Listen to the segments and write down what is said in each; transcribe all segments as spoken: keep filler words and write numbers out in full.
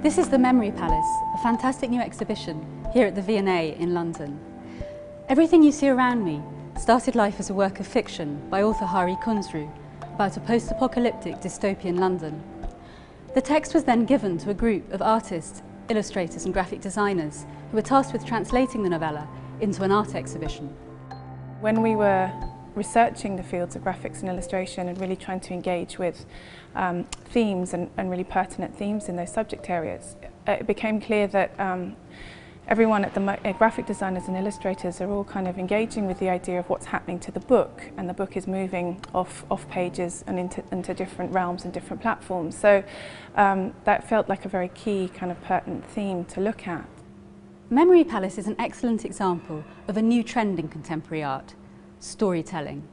This is The Memory Palace, a fantastic new exhibition here at the V and A in London. Everything you see around me started life as a work of fiction by author Hari Kunzru about a post-apocalyptic dystopian London. The text was then given to a group of artists, illustrators and graphic designers who were tasked with translating the novella into an art exhibition. When we were researching the fields of graphics and illustration and really trying to engage with um, themes and, and really pertinent themes in those subject areas, it became clear that um, everyone at the mo uh, graphic designers and illustrators are all kind of engaging with the idea of what's happening to the book, and the book is moving off, off pages and into, into different realms and different platforms. So um, that felt like a very key kind of pertinent theme to look at. Memory Palace is an excellent example of a new trend in contemporary art: storytelling.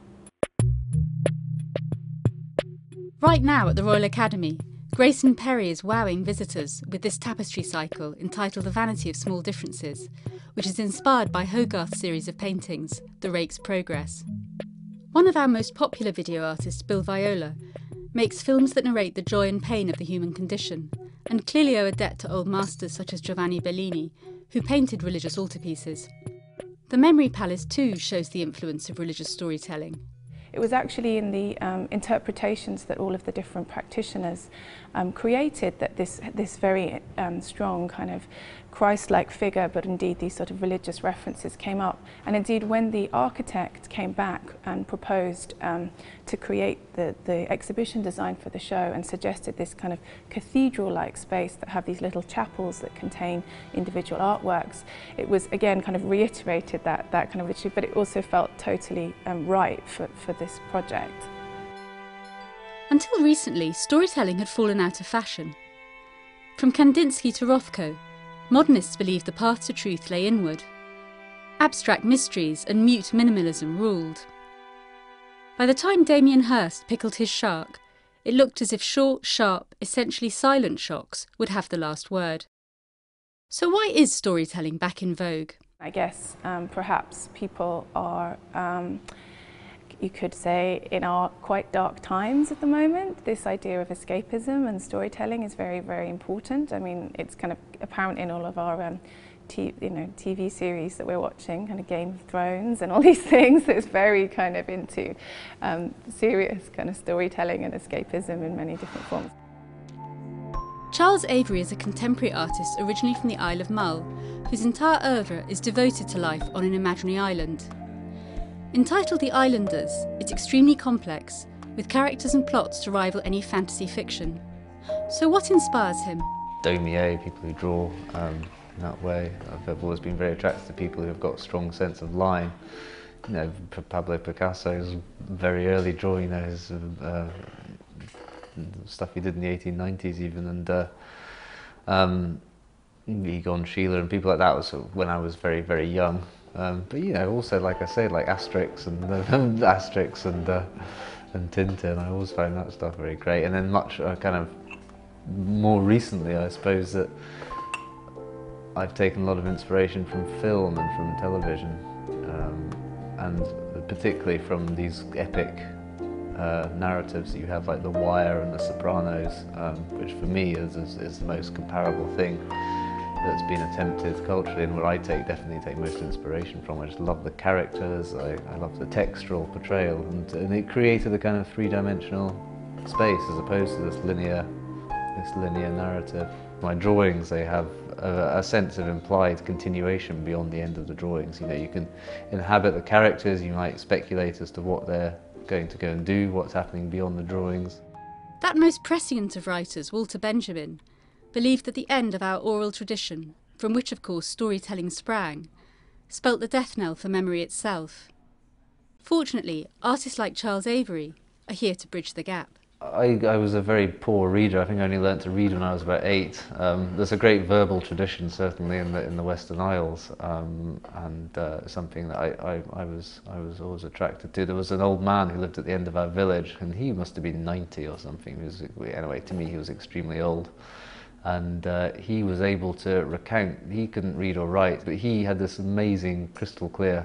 Right now at the Royal Academy, Grayson Perry is wowing visitors with this tapestry cycle entitled The Vanity of Small Differences, which is inspired by Hogarth's series of paintings, The Rake's Progress. One of our most popular video artists, Bill Viola, makes films that narrate the joy and pain of the human condition, and clearly owe a debt to old masters such as Giovanni Bellini, who painted religious altarpieces. The Memory Palace too shows the influence of religious storytelling. It was actually in the um, interpretations that all of the different practitioners um, created that this, this very um, strong kind of Christ-like figure, but indeed these sort of religious references came up. And indeed when the architect came back and proposed um, to create the, the exhibition design for the show and suggested this kind of cathedral-like space that have these little chapels that contain individual artworks, it was again kind of reiterated that, that kind of literature, but it also felt totally um, right for, for this project. Until recently, storytelling had fallen out of fashion. From Kandinsky to Rothko, modernists believed the path to truth lay inward. Abstract mysteries and mute minimalism ruled. By the time Damien Hirst pickled his shark, it looked as if short, sharp, essentially silent shocks would have the last word. So why is storytelling back in vogue? I guess um, perhaps people are, um, you could say, in our quite dark times at the moment. This idea of escapism and storytelling is very, very important. I mean, it's kind of apparent in all of our um, t you know, T V series that we're watching, kind of Game of Thrones and all these things that's very kind of into um, serious kind of storytelling and escapism in many different forms. Charles Avery is a contemporary artist originally from the Isle of Mull, whose entire oeuvre is devoted to life on an imaginary island. Entitled The Islanders, it's extremely complex, with characters and plots to rival any fantasy fiction. So what inspires him? Daumier, people who draw um, in that way. I've always been very attracted to people who have got a strong sense of line. You know, Pablo Picasso's very early drawing, those uh, stuff he did in the eighteen nineties even, and uh, um, Egon Schiele and people like that was sort of when I was very, very young. Um, but you know, also like I say, like Asterix and uh, Asterix and uh, and Tintin, I always find that stuff very great. And then much uh, kind of more recently, I suppose that I've taken a lot of inspiration from film and from television, um, and particularly from these epic uh, narratives that you have, like The Wire and The Sopranos, um, which for me is, is is the most comparable thing that's been attempted culturally, and where I take definitely take most inspiration from. I just love the characters, I, I love the textural portrayal, and, and it created a kind of three-dimensional space as opposed to this linear, this linear narrative. My drawings, they have a, a sense of implied continuation beyond the end of the drawings. You know, you can inhabit the characters, you might speculate as to what they're going to go and do, what's happening beyond the drawings. That most prescient of writers, Walter Benjamin, believed that the end of our oral tradition, from which of course storytelling sprang, spelt the death knell for memory itself. Fortunately, artists like Charles Avery are here to bridge the gap. I, I was a very poor reader. I think I only learnt to read when I was about eight. Um, there's a great verbal tradition, certainly in the in the Western Isles, um, and uh, something that I, I, I was I was always attracted to. There was an old man who lived at the end of our village, and he must have been ninety or something. He was, anyway, to me, he was extremely old. And uh, he was able to recount, he couldn't read or write, but he had this amazing crystal clear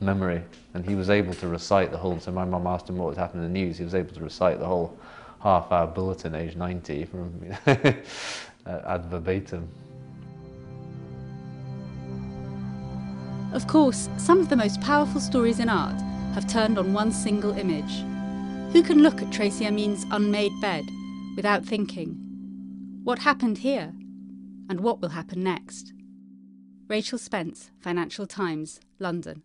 memory, and he was able to recite the whole, so my mum asked him what had happened in the news, he was able to recite the whole half-hour bulletin, age ninety, from you know, ad verbatim. Of course, some of the most powerful stories in art have turned on one single image. Who can look at Tracey Emin's unmade bed without thinking, what happened here and what will happen next? Rachel Spence, Financial Times, London.